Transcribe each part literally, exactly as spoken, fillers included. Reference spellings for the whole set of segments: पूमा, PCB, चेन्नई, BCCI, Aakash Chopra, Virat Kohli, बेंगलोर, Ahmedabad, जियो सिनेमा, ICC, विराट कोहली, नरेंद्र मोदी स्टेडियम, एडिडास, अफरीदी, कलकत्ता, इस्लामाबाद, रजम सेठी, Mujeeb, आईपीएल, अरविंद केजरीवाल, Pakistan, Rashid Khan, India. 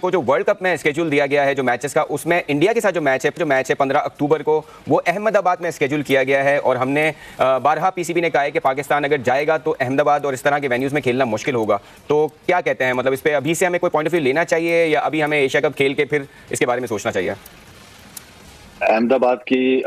को जो world cup में स्केड्यूल दिया गया है जो मैचेस का, उसमें इंडिया के साथ जो मैच है जो मैच है पंद्रह अक्टूबर को, वो अहमदाबाद में स्केड्यूल किया गया है। और हमने बारहा पीसीबी ने कहा है कि पाकिस्तान अगर जाएगा तो अहमदाबाद और इस तरह के वेन्यूज़ में खेलना मुश्किल होगा। तो क्या कहते हैं, मतलब इस पर अभी से हमें कोई पॉइंट ऑफ व्यू लेना चाहिए या अभी हमें एशिया कप खेल के फिर इसके बारे में सोचना चाहिए? अहमदाबाद की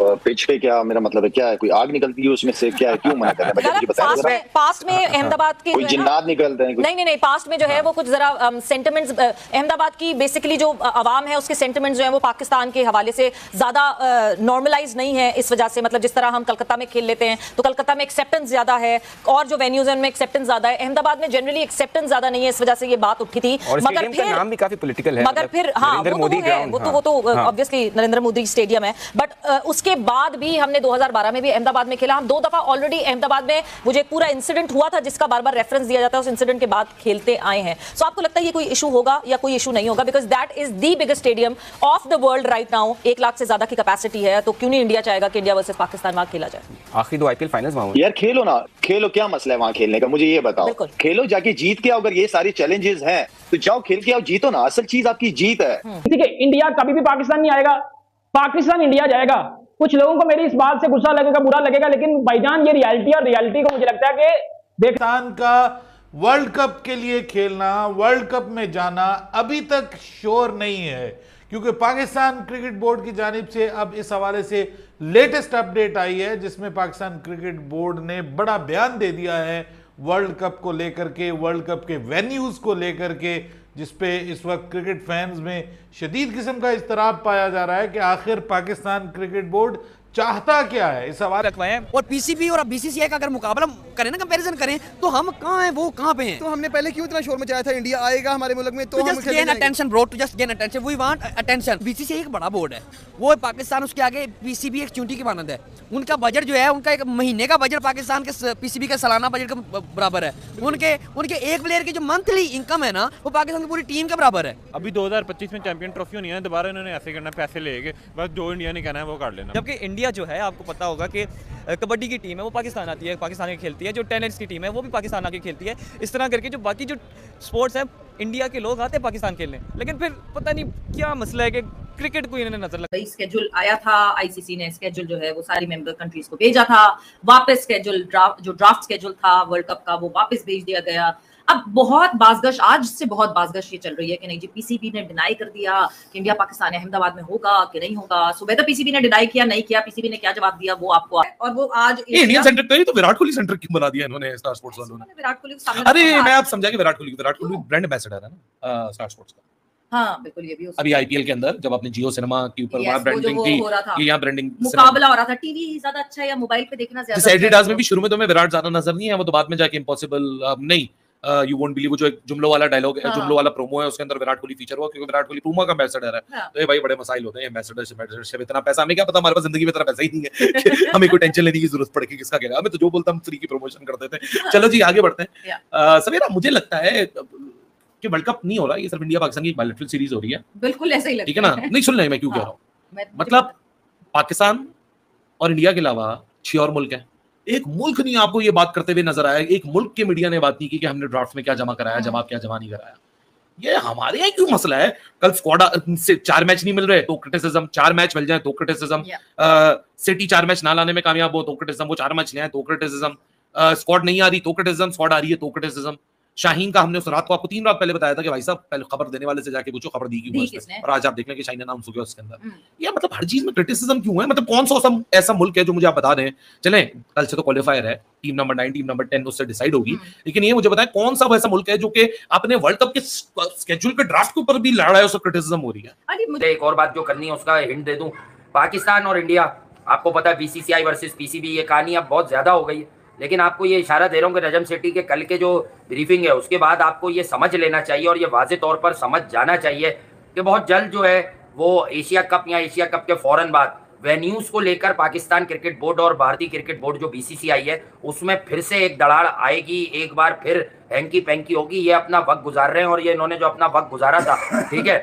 पिच पे क्या, मेरा मतलब है क्या है, कोई आग निकलती है उसमें से, क्या है, क्यों मना कर रहे हैं? पास्ट में पास्ट में अहमदाबाद के कोई जिन्नात निकलते हैं? नहीं नहीं नहीं पास्ट में जो है वो कुछ जरा सेंटिमेंट्स, अहमदाबाद की बेसिकली जो आवाम है उसके सेंटिमेंट्स जो है वो पाकिस्तान के हवाले से ज्यादा नॉर्मलाइज नहीं है। इस वजह से मतलब जिस तरह हम कलकत्ता में खेल लेते हैं तो कलकत्ता में एक्सेप्टेंस ज्यादा है और जो वेन्यूज है उनमें एक्सेप्टेंस ज्यादा है, अहमदाबाद में जनरली एक्सेप्टेंस ज्यादा नहीं है। इस वजह से ये बात उठी थी, मगर फिर मगर फिर हाँ वो तो है, वो तो वो तो ऑब्वियसली नरेंद्र मोदी स्टेडियम है। बट उसके बाद भी हमने दो हज़ार बारह में भी अहमदाबाद में खेला, हम दो दफा ऑलरेडी अहमदाबाद में, मुझे एक पूरा इंसिडेंट हुआ था जिसका बार बार रेफरेंस दिया जाता है, उस इंसिडेंट के बाद खेलते आए हैं। सो आपको लगता है ये कोई इशू होगा या कोई इशू नहीं होगा? Because that is the biggest stadium of the world right now, एक लाख से ज्यादा की कैपेसिटी है, तो क्यों नहीं इंडिया चाहेगा कि इंडिया वर्सेज पाकिस्तान वहां खेला जाए? आखिर दो आईपीएल फाइनल्स वहां, यार खेलो ना, खेलो, क्या मसला है वहां खेलने का, मुझे ये बताओ, खेलो जाके, जीत के आओ। अगर ये सारे चैलेंजेस हैं तो जाओ खेल के आओ, जीतो ना, असल चीज आपकी जीत है। ठीक है, इंडिया कभी भी पाकिस्तान नहीं आएगा, पाकिस्तान इंडिया जाएगा। कुछ लोगों को मेरी इस बात से गुस्सा लगेगा, बुरा लगेगा, लेकिन भाईजान ये रियलिटी, और रियलिटी को मुझे लगता है कि पाकिस्तान का वर्ल्ड कप के लिए खेलना, वर्ल्ड कप में जाना अभी तक श्योर नहीं है, क्योंकि पाकिस्तान क्रिकेट बोर्ड की जानिब से अब इस हवाले से लेटेस्ट अपडेट आई है जिसमें पाकिस्तान क्रिकेट बोर्ड ने बड़ा बयान दे दिया है वर्ल्ड कप को लेकर के, वर्ल्ड कप के वेन्यूज को लेकर के, जिसपे इस वक्त क्रिकेट फैंस में शदीद किस्म का इज़्तिराब पाया जा रहा है कि आखिर पाकिस्तान क्रिकेट बोर्ड चाहता क्या है। इस सवाल रखवाएं और पीसीबी और बीसीसीआई का अगर मुकाबला करें ना, कंपैरिजन करें, तो हम कहाँ हैं, वो कहाँ पे हैं? तो हमने पहले क्यों इतना शोर मचाया था इंडिया आएगा हमारे मुल्क में? तो just gain attention bro, to just gain attention, we want attention. BCCI एक बड़ा बोर्ड है, वो पाकिस्तान उसके आगे पीसीबी एक चूंटी की मानद है। उनका बजट जो है, उनका एक महीने का बजट पाकिस्तान के पीसीबी का सालाना बजट का बराबर है। उनके उनके एक प्लेयर की जो मंथली इनकम है ना, वो पाकिस्तान की पूरी टीम के बराबर है। अभी दो हजार पच्चीस में चैंपियन ट्रॉफी होनी है, दोबारा इन्होंने ऐसे करना, पैसे लेके बस जो इंडिया ने कहना है वो कर लेना। जबकि इंडिया जो है, आपको पता होगा कि कबड्डी की टीम है वो पाकिस्तान आती है, पाकिस्तान आके खेलती है, जो टेनिस की टीम है वो भी पाकिस्तान आके खेलती है। इस तरह करके जो बाकी जो स्पोर्ट्स हैं, इंडिया के लोग आते हैं पाकिस्तान खेलने, लेकिन फिर पता नहीं क्या मसला है कि क्रिकेट को इन्होंने नजर लगाई। स्केड्यूल आया था, आईसीसी ने स्केड्यूल जो है वो सारी मेंबर कंट्रीज को भेजा था, वापस स्केड्यूल जो ड्राफ्ट स्केड्यूल था वर्ल्ड कप का वो वापस भेज दिया गया। अब बहुत बाजगश, आज से बहुत बाजगश ये चल रही है कि नहीं जी पीसीबी ने डिनाई कर दिया कि इंडिया पाकिस्तान अहमदाबाद में होगा कि नहीं होगा। सुबह तक पीसीबी ने डिनाई किया, नहीं किया, पीसीबी ने क्या जवाब दिया वो आपको, और वो आज इंडियन सेंटर पे ही तो विराट कोहली सेंटर क्यों बना दिया इन्होंने स्टार स्पोर्ट्स वालों ने? विराट कोहली को सामने, अरे मैं आप समझा कि विराट कोहली विराट कोहली ब्रांड एंबेसडर है ना स्टार स्पोर्ट्स का। हाँ बिल्कुल, ये भी अभी आईपीएल के अंदर जब आपने जियो सिनेमा के ऊपर वहाँ ब्रांडिंग थी, ये यहाँ ब्रांडिंग मुकाबला हो रहा था, टीवी ज्यादा अच्छा है या मोबाइल पे देखना ज्यादा? एडिडास में भी शुरू में तो मैं विराट ज्यादा नजर नहीं है, वो तो बाद में जाके इम्पॉसिबल नहीं, यू वोंट बिलीव, वो जो एक जुमलों वाला डायलॉग है, जुमलों वाला प्रोमो है, उसके अंदर विराट कोहली फीचर हुआ क्योंकि विराट कोहली पूमा का एंबेसडर है। तो ये भाई बड़े मसाइल होते हैं एंबेसडरशिप एंबेसडरशिप इतना पैसा, हमें क्या पता, हमारे पास जिंदगी में इतना पैसा ही नहीं है, हमें कोई टेंशन लेने की जरूरत पड़ के किसका करेगा, हमें तो जो बोलता हम फ्री की प्रमोशन करते थे। चलो जी आगे बढ़ते हैं। सवेरा मुझे लगता है कि वर्ल्ड कप नहीं हो रहा, ये सिर्फ इंडिया पाकिस्तान की बायलैटरल सीरीज हो रही है। बिल्कुल ऐसा ही लगता है, ठीक है ना? नहीं सुन रहे मैं क्यों कह रहा हूं, मतलब पाकिस्तान और इंडिया के अलावा छह और मुल्क हैं, एक मुल्क नहीं आपको ये बात करते हुए नजर आया, एक मुल्क के मीडिया ने बात नहीं की कि हमने ड्राफ्ट में क्या जमा कराया, जवाब क्या जमा नहीं कराया। ये हमारे यहाँ क्यों मसला है? कल स्क्वाड से चार मैच नहीं मिल रहे तो क्रिटिसिज्म, चार मैच मिल जाए तो क्रिटिसिज्म, सिटी चार मैच ना लाने में कामयाब हो तो क्रिटिसिज्म, वो चार मैच लाए तो क्रिटिसिज्म, स्क्वाड नहीं आ रही तो क्रिटिसिज्म, स्क्वाड आ रही है तो क्रिटिसिज्म। शाहीन का हमने उस रात को आपको तीन रात पहले बताया था कि भाई साहब पहले खबर देने वाले से जाके पूछो खबर दी क्यों, और आज आप देख लें कि शाहीन का नाम हो गया उसके अंदर। ये मतलब हर चीज में क्रिटिसिज्म क्यों है? मतलब कौन सा ऐसा मुल्क है जो मुझे आप बता रहे हैं, चलें कल से तो क्वालिफायर है, team number nine team number ten उससे डिसाइड होगी, लेकिन ये मुझे बताएं कौन सा ऐसा मुल्क है जो कि अपने वर्ल्ड कप के स्केड्यूल के ड्राफ्ट के ऊपर भी लड़ रहा है, उससे क्रिटिसिज्म हो रही है। मुझे एक और बात जो करनी है उसका हिंट दे दूं, पाकिस्तान और इंडिया, आपको पता है बीसीसीआई वर्सेस पीसीबी, ये कहानी अब बहुत ज्यादा हो गई है, लेकिन आपको ये इशारा दे रहा हूँ कि रजम सेठी के कल के जो ब्रीफिंग है उसके बाद आपको ये समझ लेना चाहिए और ये वाजे तौर पर समझ जाना चाहिए कि बहुत जल्द जो है वो एशिया कप या एशिया कप के फौरन बाद वेन्यूज़ को लेकर पाकिस्तान क्रिकेट बोर्ड और भारतीय क्रिकेट बोर्ड जो बीसीसीआई है उसमें फिर से एक दरार आएगी, एक बार फिर हैंकी पैंकी होगी। ये अपना वक्त गुजार रहे हैं और ये इन्होंने जो अपना वक्त गुजारा था, ठीक है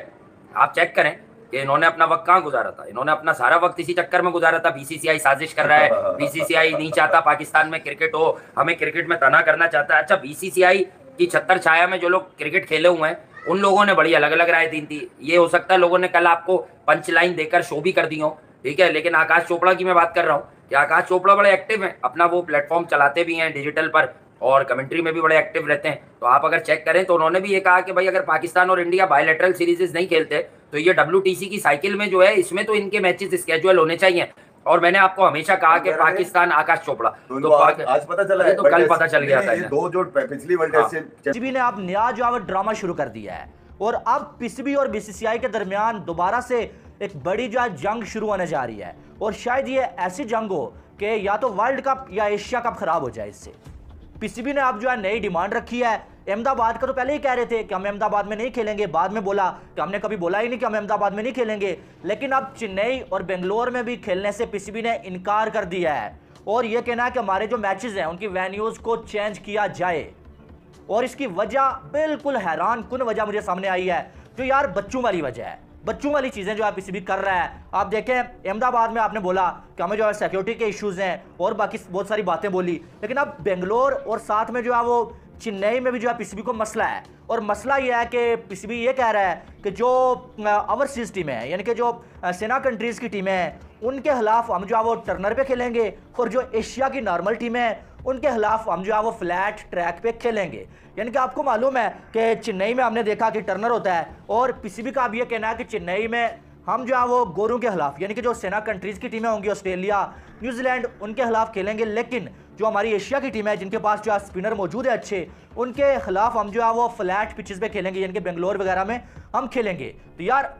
आप चेक करें कि इन्होंने अपना वक्त कहाँ गुजारा था, इन्होंने अपना सारा वक्त इसी चक्कर में गुजारा था, बीसीसीआई साजिश कर रहा है, बीसीसीआई नहीं चाहता पाकिस्तान में क्रिकेट हो, हमें क्रिकेट में तना करना चाहता है। अच्छा बीसीसीआई की छत्तर छाया में जो लोग क्रिकेट खेले हुए हैं उन लोगों ने बड़ी अलग अलग राय दी थी। ये हो सकता है लोगों ने कल आपको पंच लाइन देकर शो भी कर दी हो, ठीक है। लेकिन आकाश चोपड़ा की मैं बात कर रहा हूँ कि आकाश चोपड़ा बड़े एक्टिव हैं, अपना वो प्लेटफॉर्म चलाते भी हैं डिजिटल पर और कमेंट्री में भी बड़े एक्टिव रहते हैं। तो आप अगर चेक करें तो उन्होंने भी ये कहा कि भाई अगर पाकिस्तान और इंडिया बायलैटरल सीरीजेज नहीं खेलते तो ये डब्ल्यूटीसी की साइकिल में जो है इसमें तो इनके मैचेस स्केड्यूल होने चाहिए। और मैंने आपको हमेशा कहा कि पाकिस्तान आकाश चोपड़ा तो आज, आज पता चला है, तो कल पता चल गया था। दो जो पिछली वर्ल्ड कप से पीसीबी ने अब नया जो है ड्रामा शुरू कर दिया है और अब पीसीबी और बीसीसीआई के दरमियान दोबारा से एक बड़ी जो जंग शुरू होने जा रही है और शायद ये ऐसी जंग हो कि या तो वर्ल्ड कप या एशिया कप खराब हो जाए। इससे पीसीबी ने अब जो है नई डिमांड रखी है। अहमदाबाद का तो पहले ही कह रहे थे कि हम अहमदाबाद में नहीं खेलेंगे, बाद में बोला कि हमने कभी बोला ही नहीं कि हम अहमदाबाद में नहीं खेलेंगे। लेकिन अब चेन्नई और बेंगलोर में भी खेलने से पीसीबी ने इनकार कर दिया है और यह कहना है कि हमारे जो मैचेस हैं उनकी वेन्यूज को चेंज किया जाए। और इसकी वजह बिल्कुल हैरान कुन वजह मुझे सामने आई है जो यार बच्चों वाली वजह है, बच्चों वाली चीज़ें जो आप पीसीबी कर रहा है। आप देखें अहमदाबाद में आपने बोला कि हमें जो है सिक्योरिटी के इश्यूज हैं और बाकी बहुत सारी बातें बोली, लेकिन अब बेंगलोर और साथ में जो है वो चेन्नई में भी जो है पीसीबी को मसला है। और मसला यह है कि पीसीबी ये कह रहा है कि जो ओवरसीज टीमें हैं यानी कि जो सेना कंट्रीज़ की टीमें हैं उनके खिलाफ हम जो है वो टर्नर पे खेलेंगे और जो एशिया की नॉर्मल टीमें हैं उनके खिलाफ हम जो है वो फ्लैट ट्रैक पे खेलेंगे। यानी कि आपको मालूम है कि चेन्नई में हमने देखा कि टर्नर होता है और पीसीबी का अब यह कहना है कि चेन्नई में हम जो है वो गोरों के खिलाफ यानी कि जो सेना कंट्रीज़ की टीमें होंगी ऑस्ट्रेलिया न्यूजीलैंड उनके खिलाफ खेलेंगे, लेकिन जो हमारी एशिया की टीम है जिनके पास जो स्पिनर मौजूद है अच्छे उनके खिलाफ हम जो है वो फ्लैट पिचेस पे खेलेंगे यानी कि बेंगलोर वगैरह में हम खेलेंगे। तो यार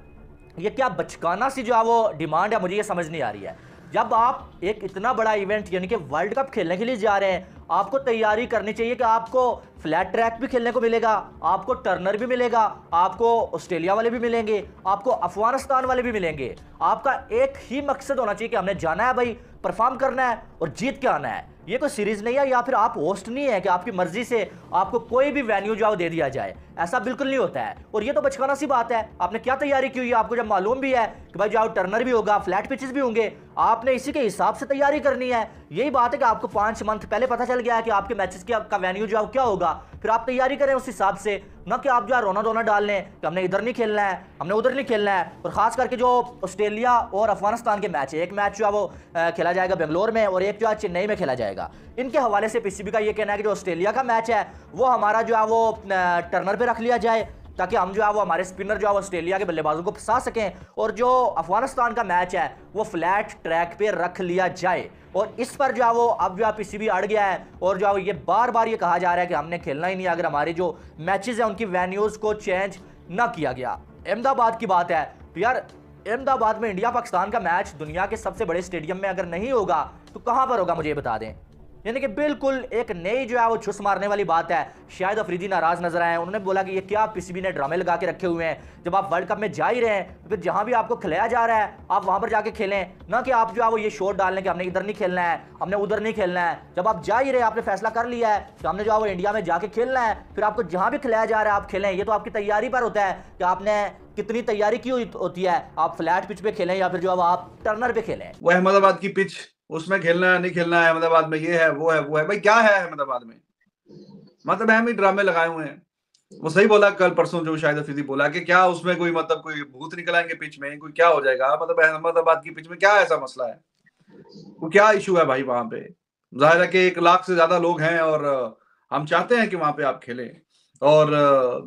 ये क्या बचकाना सी जो है वो डिमांड है, मुझे ये समझ नहीं आ रही है। जब आप एक इतना बड़ा इवेंट यानी कि वर्ल्ड कप खेलने के लिए जा रहे हैं आपको तैयारी करनी चाहिए कि आपको फ्लैट ट्रैक भी खेलने को मिलेगा, आपको टर्नर भी मिलेगा, आपको ऑस्ट्रेलिया वाले भी मिलेंगे, आपको अफगानिस्तान वाले भी मिलेंगे। आपका एक ही मकसद होना चाहिए कि हमने जाना है भाई परफॉर्म करना है और जीत के आना है। ये कोई सीरीज़ नहीं है या फिर आप होस्ट नहीं है कि आपकी मर्जी से आपको कोई भी वेन्यू जो दे दिया जाए, ऐसा बिल्कुल नहीं होता है। और ये तो बचकाना सी बात है, आपने क्या तैयारी की हुई है, आपको जब मालूम भी है कि भाई जो टर्नर भी होगा फ्लैट पिचेस भी होंगे, आपने इसी के हिसाब से तैयारी करनी है। यही बात है कि आपको पाँच मंथ पहले पता चल गया है कि आपके मैचेस का वेन्यू जो क्या होगा, फिर आप तैयारी करें उस हिसाब से, ना कि आप जो रोना धोना डाल लें कि हमने इधर नहीं खेलना है हमने उधर नहीं खेलना है। और ख़ास करके जो ऑस्ट्रेलिया और अफगानिस्तान के मैच है, एक मैच जो है वो खेला जाएगा बेंगलोर में और एक जो है चेन्नई में खेला जाएगा। इनके हवाले से पीसीबी का ये कहना है कि जो ऑस्ट्रेलिया का मैच है वो हमारा जो है वो टर्नर पर रख लिया जाए ताकि हम जो है वो हमारे स्पिनर जो है ऑस्ट्रेलिया के बल्लेबाजों को फंसा सकें, और जो अफगानिस्तान का मैच है वो फ्लैट ट्रैक पे रख लिया जाए। और इस पर जो है वो अब जो है पीसीबी अड़ गया है और जो है ये बार बार ये कहा जा रहा है कि हमने खेलना ही नहीं अगर हमारे जो मैचेस हैं उनकी वेन्यूज़ को चेंज ना किया गया। अहमदाबाद की बात है तो यार अहमदाबाद में इंडिया पाकिस्तान का मैच दुनिया के सबसे बड़े स्टेडियम में अगर नहीं होगा तो कहाँ पर होगा, मुझे ये बता दें। यानी कि बिल्कुल एक नई जो है वो छुस मारने वाली बात है। शायद अफरीदी नाराज नजर आए, उन्होंने बोला कि ये क्या पीसीबी ने ड्रामे लगा के रखे हुए हैं, जब आप वर्ल्ड कप में जा ही रहे हैं तो फिर जहां भी आपको खिलाया जा रहा है आप वहां पर जाके खेलें, ना कि आप जो है वो ये शोर डाल लें कि हमने इधर नहीं खेलना है हमने उधर नहीं खेलना है। जब आप जा ही रहे आपने फैसला कर लिया है कि हमने जो है वो इंडिया में जाके खेलना है, फिर आपको जहाँ भी खिलाया जा रहा है आप खेलें। ये तो आपकी तैयारी पर होता है कि आपने कितनी तैयारी की होती है, आप फ्लैट पिच पे खेलें या फिर जो है आप टर्नर पे खेलें। वो अहमदाबाद की पिच उसमें खेलना है नहीं खेलना है, अहमदाबाद में ये है वो है वो है, भाई क्या है अहमदाबाद में, मतलब हम ही ड्रामे लगाए हुए हैं। वो सही बोला कल परसों जो शायद अफरीदी बोला कि क्या उसमें कोई मतलब कोई भूत निकलाएंगे पिच में, कोई क्या हो जाएगा, मतलब अहमदाबाद की पिच में क्या ऐसा मसला है, वो क्या इशू है भाई। वहां पे जाहिर है कि एक लाख से ज्यादा लोग हैं और हम चाहते हैं कि वहां पे आप खेलें और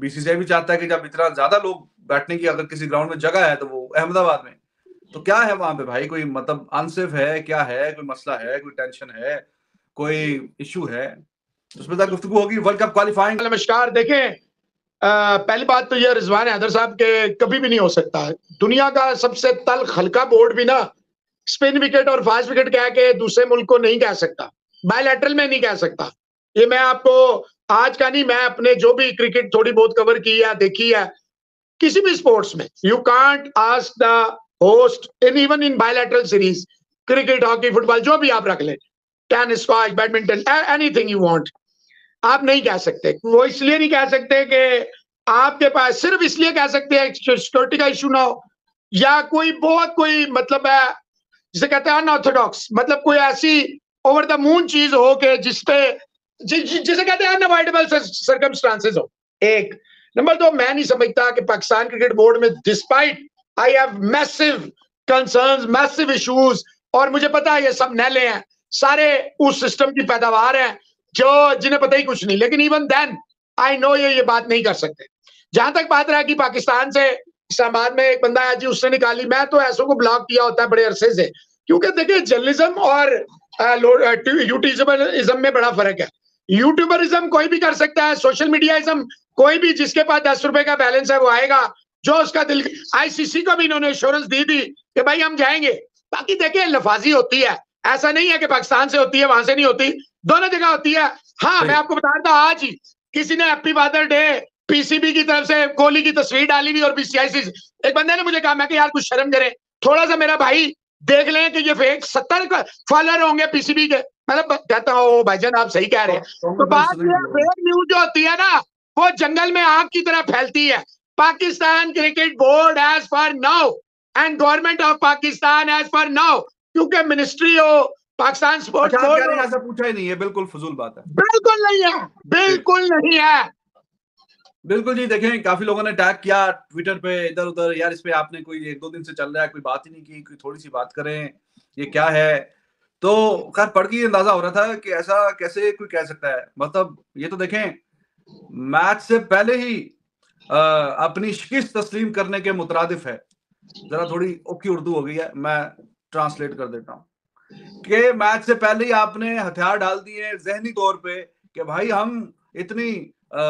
बीसीसीआई भी चाहता है कि जब इतना ज्यादा लोग बैठने की अगर किसी ग्राउंड में जगह है तो वो अहमदाबाद में, तो क्या है वहां पे भाई, कोई मतलब अनसेफ है क्या है, कोई मसला है, कोई टेंशन है, कोई इशू है, उसमें तक गुफ्तगू होगी वर्ल्ड कप क्वालिफाइंग। नमस्कार, देखें आ, पहली बात तो यह रिजवान हैदर साहब के कभी भी नहीं हो सकता। दुनिया का सबसे तल्ख हल्का बोर्ड भी ना स्पिन विकेट और फास्ट विकेट कह के दूसरे मुल्क को नहीं कह सकता, बायलैटरल में नहीं कह सकता। ये मैं आपको आज का नहीं, मैं अपने जो भी क्रिकेट थोड़ी बहुत कवर की है देखी है, किसी भी स्पोर्ट्स में you can't ask the host in even in bilateral series, cricket hockey football जो भी आप रख लें, tennis squash badminton anything you want, आप नहीं कह सकते। वो इसलिए नहीं कह सकते कि आपके पास, सिर्फ इसलिए कह सकते हैं सिक्योरिटी का इशू ना हो या कोई बहुत कोई मतलब है जिसे कहते हैं अनऑर्थोडॉक्स, मतलब कोई ऐसी ओवर द मून चीज हो के जिसपे जि, जि, जिसे कहते हैं अनअवॉइडेबल सर्कमस्टांसेस हो एक। नंबर दो, मैं नहीं समझता कि पाकिस्तान क्रिकेट बोर्ड में despite I have massive concerns, massive issues, और मुझे पता है ये सब नैले हैं, सारे उस सिस्टम की पैदावार हैं जो जिन्हें पता ही कुछ नहीं, लेकिन इवन देन आई नो ये ये बात नहीं कर सकते। जहां तक बात रहा कि पाकिस्तान से इस्लामाबाद में एक बंदा है जी, उसने निकाली, मैं तो ऐसों को ब्लॉक किया होता है बड़े अरसे से, क्योंकि देखिए जर्नलिज्म और यूट्यूबरिज्म में बड़ा फर्क है। यूट्यूबरिज्म कोई भी कर सकता है, सोशल मीडियाइज्म कोई भी, जिसके पास दस रुपए का बैलेंस है वो आएगा जो उसका दिल। आईसीसी को भी इन्होंने एश्योरेंस दी थी कि भाई हम जाएंगे। बाकी देखिए लफाजी होती है, ऐसा नहीं है कि पाकिस्तान से होती है वहां से नहीं होती, दोनों जगह होती है। हाँ, मैं आपको बता रहा था आज ही किसी ने हैप्पी फादर डे पीसीबी की तरफ से कोहली की तस्वीर डाली हुई और बीसीसीआई से एक बंदे ने मुझे कहा, मैं कि यार कुछ शर्म करे थोड़ा सा मेरा भाई, देख लें कि ये फेक सत्तर फॉलोअर होंगे पीसीबी के। मतलब कहता हूँ भाईजान आप सही कह रहे हैं। तो बात फेक न्यूज जो होती है ना वो जंगल में आग की तरह फैलती है। Pakistan cricket board as per now and government of Pakistan as per now, क्योंकि मिनिस्ट्री हो पाकिस्तान स्पोर्ट्स बोर्ड, ऐसा पूछा ही नहीं है, बिल्कुल फजूल बात है, बिल्कुल नहीं है, बिल्कुल नहीं है, बिल्कुल जी। देखें काफी लोगों ने टैग किया ट्विटर पे इधर उधर, यार इस पे आपने कोई एक दो दिन से चल रहा है, कोई बात ही नहीं की, कोई थोड़ी सी बात करें, ये क्या है। तो खैर पढ़ के अंदाजा हो रहा था कि ऐसा कैसे कोई कह सकता है। मतलब ये तो देखें मैच से पहले ही आ, अपनी शिकस्त तस्लीम करने के मुतरादिफ है। जरा थोड़ी ओखी उर्दू हो गई है, मैं ट्रांसलेट कर देता हूँ कि मैच से पहले ही आपने हथियार डाल दिए हैं जहनी तौर पे कि भाई हम इतनी आ,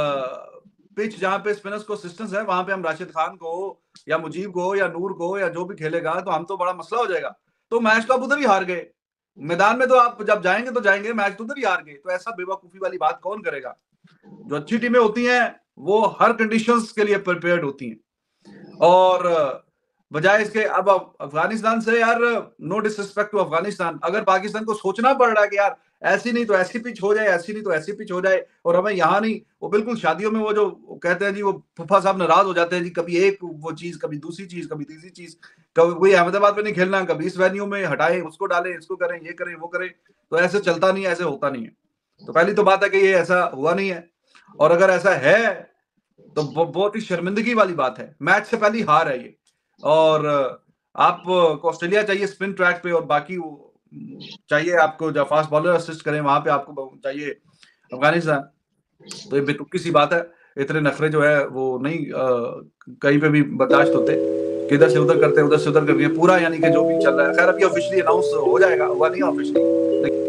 पिच जहां पे स्पिनर्स को असिस्टेंस है वहां पे हम राशिद खान को या मुजीब को या नूर को या जो भी खेलेगा तो हम तो बड़ा मसला हो जाएगा। तो मैच तो आप उधर ही हार गए, मैदान में तो आप जब जाएंगे तो जाएंगे, मैच तो उधर ही हार गए। तो ऐसा बेवकूफी वाली बात कौन करेगा। जो अच्छी टीमें होती हैं वो हर कंडीशंस के लिए प्रिपेयर्ड होती हैं। और बजाय इसके अब अफगानिस्तान से, यार नो डिसरिस्पेक्ट टू अफगानिस्तान, अगर पाकिस्तान को सोचना पड़ रहा है कि यार ऐसी नहीं तो ऐसी पिच हो जाए, ऐसी नहीं तो ऐसी पिच हो जाए, और हमें यहाँ नहीं, वो बिल्कुल शादियों में वो जो कहते हैं जी, वो फुफा साहब नाराज हो जाते हैं जी, कभी एक वो चीज, कभी दूसरी चीज, कभी तीसरी चीज, कभी कोई अहमदाबाद में नहीं खेलना, कभी इस वेन्यू में हटाए, उसको डालें, इसको करें, ये करें, वो करें। तो ऐसे चलता नहीं है, ऐसे होता नहीं है। तो पहली तो बात है कि ये ऐसा हुआ नहीं है, और अगर ऐसा है तो बहुत ही शर्मिंदगी वाली बात है। मैच से पहली हार है ये, और आपको ऑस्ट्रेलिया चाहिए स्पिन ट्रैक पे, और बाकी चाहिए आपको जो फास्ट बॉलर असिस्ट करें, वहां पे आपको चाहिए अफगानिस्तान। तो ये बेतुकी सी बात है, इतने नखरे जो है वो नहीं आ, कहीं पे भी बर्दाश्त होते, किधर से उधर करते, उधर से उधर करके पूरा, यानी कि जो भी चल रहा है। खैर अभी ऑफिशियली अनाउंस हो जाएगा, हुआ नहीं ऑफिशियली।